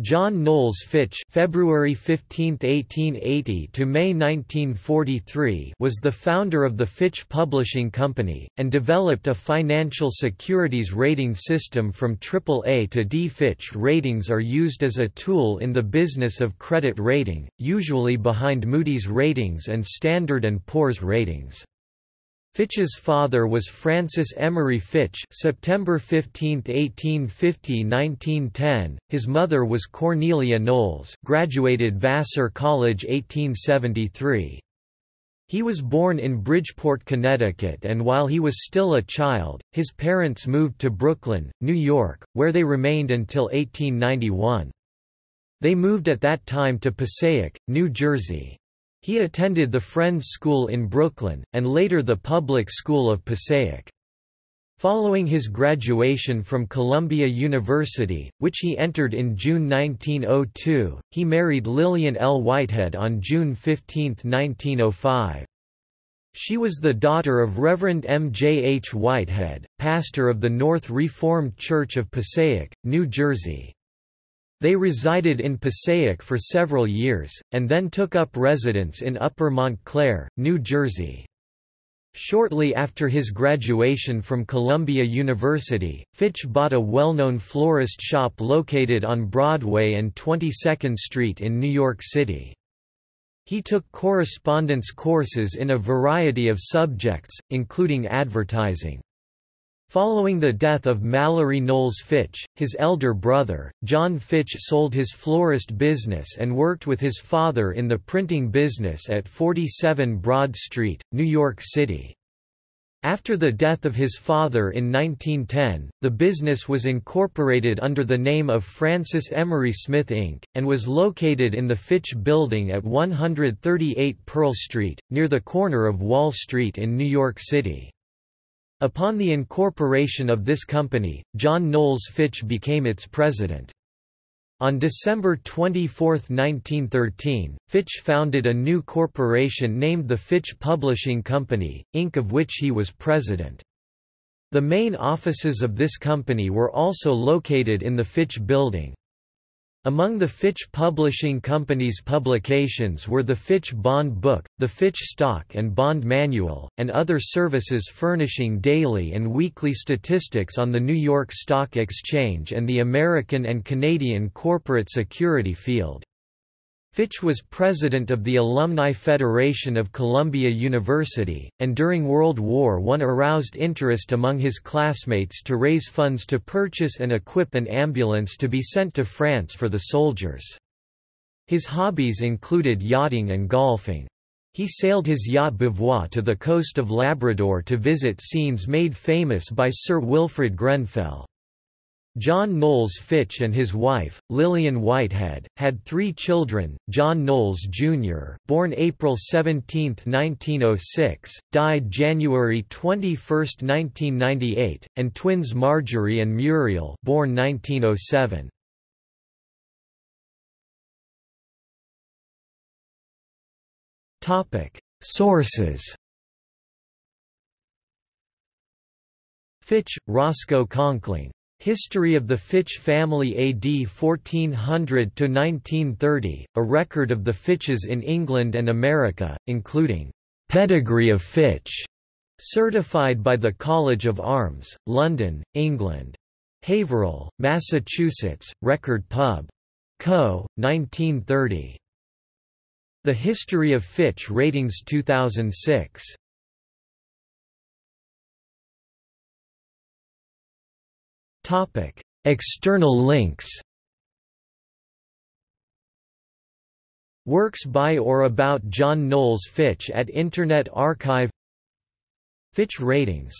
John Knowles Fitch (February 15, 1880 to May 1943) was the founder of the Fitch Publishing Company, and developed a financial securities rating system from AAA to D. Fitch ratings are used as a tool in the business of credit rating, usually behind Moody's ratings and Standard & Poor's ratings. Fitch's father was Francis Emory Fitch (September 15, 1850–1910). His mother was Cornelia Knowles, graduated Vassar College 1873. He was born in Bridgeport, Connecticut, and while he was still a child, his parents moved to Brooklyn, New York, where they remained until 1891. They moved at that time to Passaic, New Jersey. He attended the Friends School in Brooklyn, and later the Public School of Passaic. Following his graduation from Columbia University, which he entered in June 1902, he married Lillian L. Whitehead on June 15, 1905. She was the daughter of Reverend M. J. H. Whitehead, pastor of the North Reformed Church of Passaic, New Jersey. They resided in Passaic for several years, and then took up residence in Upper Montclair, New Jersey. Shortly after his graduation from Columbia University, Fitch bought a well-known florist shop located on Broadway and 22nd Street in New York City. He took correspondence courses in a variety of subjects, including advertising. Following the death of Mallory Knowles Fitch, his elder brother, John Fitch sold his florist business and worked with his father in the printing business at 47 Broad Street, New York City. After the death of his father in 1910, the business was incorporated under the name of Francis Emory Smith Inc., and was located in the Fitch Building at 138 Pearl Street, near the corner of Wall Street in New York City. Upon the incorporation of this company, John Knowles Fitch became its president. On December 24, 1913, Fitch founded a new corporation named the Fitch Publishing Company, Inc., of which he was president. The main offices of this company were also located in the Fitch Building. Among the Fitch Publishing Company's publications were the Fitch Bond Book, the Fitch Stock and Bond Manual, and other services furnishing daily and weekly statistics on the New York Stock Exchange and the American and Canadian corporate security field. Fitch was president of the Alumni Federation of Columbia University, and during World War I aroused interest among his classmates to raise funds to purchase and equip an ambulance to be sent to France for the soldiers. His hobbies included yachting and golfing. He sailed his yacht Beauvoir to the coast of Labrador to visit scenes made famous by Sir Wilfred Grenfell. John Knowles Fitch and his wife, Lillian Whitehead, had three children: John Knowles, Jr., born April 17, 1906, died January 21, 1998, and twins Marjorie and Muriel, born 1907. Sources. Fitch, Roscoe Conkling. History of the Fitch Family AD 1400–1930, a record of the Fitches in England and America, including "Pedigree of Fitch", certified by the College of Arms, London, England. Haverhill, Massachusetts, Record Pub. Co., 1930. The History of Fitch Ratings 2006. External links. Works by or about John Knowles Fitch at Internet Archive. Fitch Ratings.